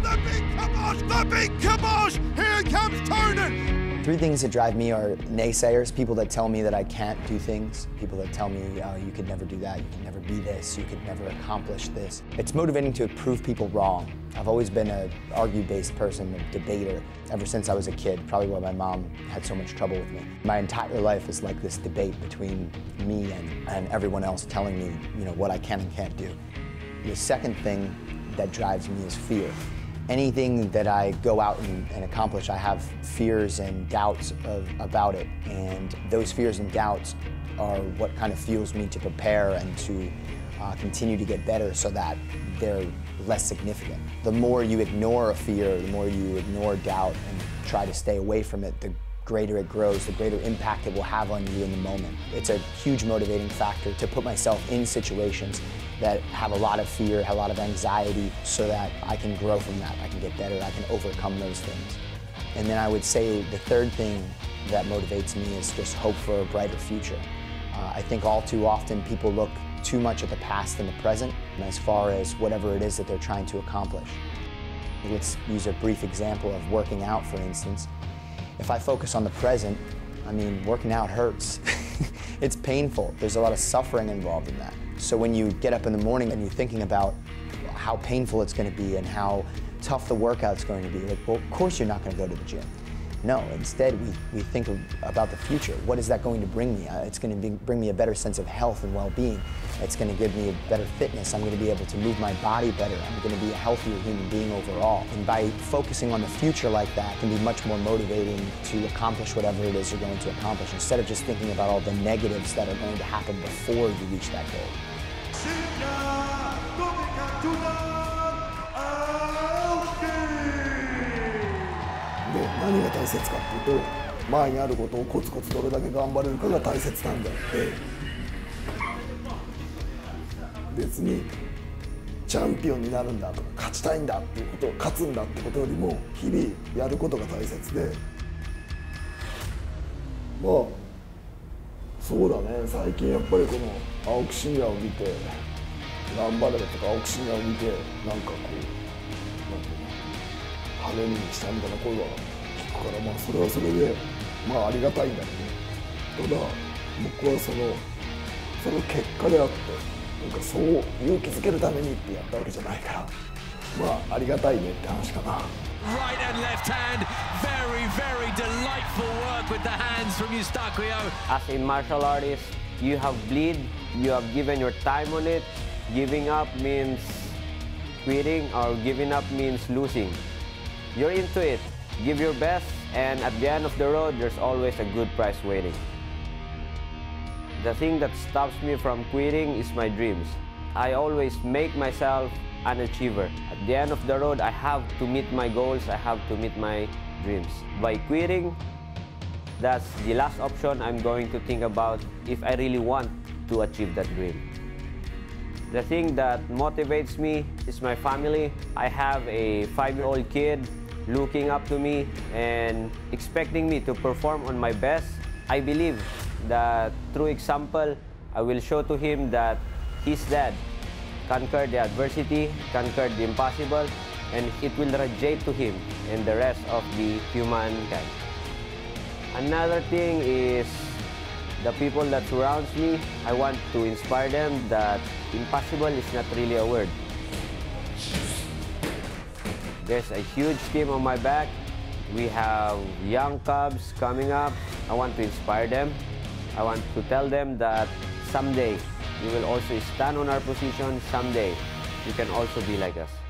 The big kibosh! Here comes Tonon! Three things that drive me are naysayers, people that tell me that I can't do things, people that tell me, oh, you could never do that, you could never be this, you could never accomplish this. It's motivating to prove people wrong. I've always been an argue-based person, a debater, ever since I was a kid, probably why my mom had so much trouble with me. My entire life is like this debate between me and everyone else telling me, you know, what I can and can't do. The second thing that drives me is fear. Anything that I go out and accomplish, I have fears and doubts about it. And those fears and doubts are what kind of fuels me to prepare and to continue to get better so that they're less significant. The more you ignore a fear, the more you ignore doubt and try to stay away from it, the greater it grows, the greater impact it will have on you in the moment. It's a huge motivating factor to put myself in situations that have a lot of fear, have a lot of anxiety, so that I can grow from that, I can get better, I can overcome those things. And then I would say the third thing that motivates me is just hope for a brighter future. I think all too often people look too much at the past and the present, and as far as whatever it is that they're trying to accomplish. Let's use a brief example of working out, for instance. If I focus on the present, I mean, working out hurts. It's painful. There's a lot of suffering involved in that. So when you get up in the morning and you're thinking about how painful it's going to be and how tough the workout's going to be, like, well, of course you're not going to go to the gym. No, instead we think about the future. What is that going to bring me? It's going to bring me a better sense of health and well-being. It's going to give me a better fitness. I'm going to be able to move my body better. I'm going to be a healthier human being overall. And by focusing on the future like that, it can be much more motivating to accomplish whatever it is you're going to accomplish, instead of just thinking about all the negatives that are going to happen before you reach that goal. 何が大切かっていうと、前にあることをコツコツどれだけ頑張れるかが大切なんだって、別にチャンピオンになるんだとか勝ちたいんだっていうことを勝つんだってことよりも日々やることが大切で、まあそうだね、最近やっぱりこの青木真也を見て頑張れとか、青木真也を見てなんかこうなんていうの、羽にしたみたいな声は聞くから、まあそれはそれでまあありがたいんだけど、ただ僕はその結果であって、なんかそう勇気づけるためにってやったわけじゃないから、まあありがたいねって話かな。Right and left hand, very very delightful work with the hands from Eustaquio. As a martial artist, you have bled, you have given your time on it. Giving up means quitting, or giving up means losing. You're into it, give your best, and at the end of the road, there's always a good prize waiting. The thing that stops me from quitting is my dreams. I always make myself an achiever. At the end of the road, I have to meet my goals, I have to meet my dreams. By quitting, that's the last option I'm going to think about if I really want to achieve that dream. The thing that motivates me is my family. I have a 5-year-old kid looking up to me and expecting me to perform on my best. I believe that through example, I will show to him that his dad conquered the adversity, conquered the impossible, and it will radiate to him and the rest of the humankind. Another thing is the people that surrounds me. I want to inspire them that impossible is not really a word. There's a huge team on my back. We have young cubs coming up. I want to inspire them. I want to tell them that someday you will also stand on our position. Someday you can also be like us.